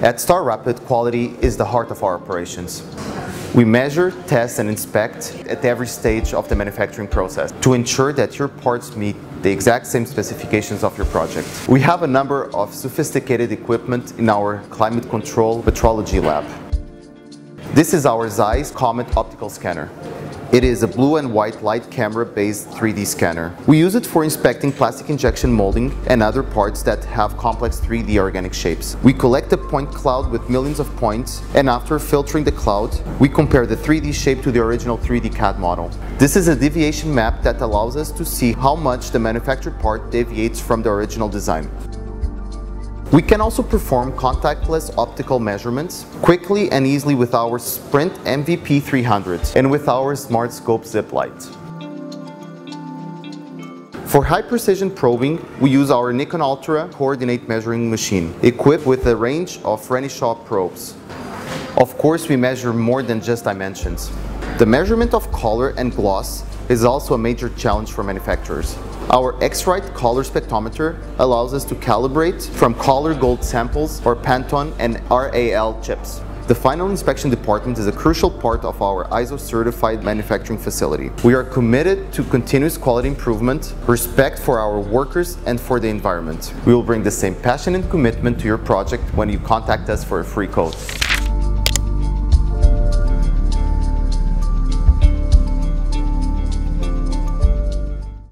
At Star Rapid, quality is the heart of our operations. We measure, test and inspect at every stage of the manufacturing process to ensure that your parts meet the exact same specifications of your project. We have a number of sophisticated equipment in our climate control metrology lab. This is our Zeiss Comet optical scanner. It is a blue and white light camera based 3D scanner. We use it for inspecting plastic injection molding and other parts that have complex 3D organic shapes. We collect a point cloud with millions of points, and after filtering the cloud, we compare the 3D shape to the original 3D CAD model. This is a deviation map that allows us to see how much the manufactured part deviates from the original design. We can also perform contactless optical measurements quickly and easily with our Sprint MVP-300 and with our SmartScope ZIP Lite. For high-precision probing, we use our Nikon Ultra coordinate measuring machine, equipped with a range of Renishaw probes. Of course, we measure more than just dimensions. The measurement of color and gloss is also a major challenge for manufacturers. Our X-Rite color spectrometer allows us to calibrate from color gold samples or Pantone and RAL chips. The final inspection department is a crucial part of our ISO-certified manufacturing facility. We are committed to continuous quality improvement, respect for our workers and for the environment. We will bring the same passion and commitment to your project when you contact us for a free quote.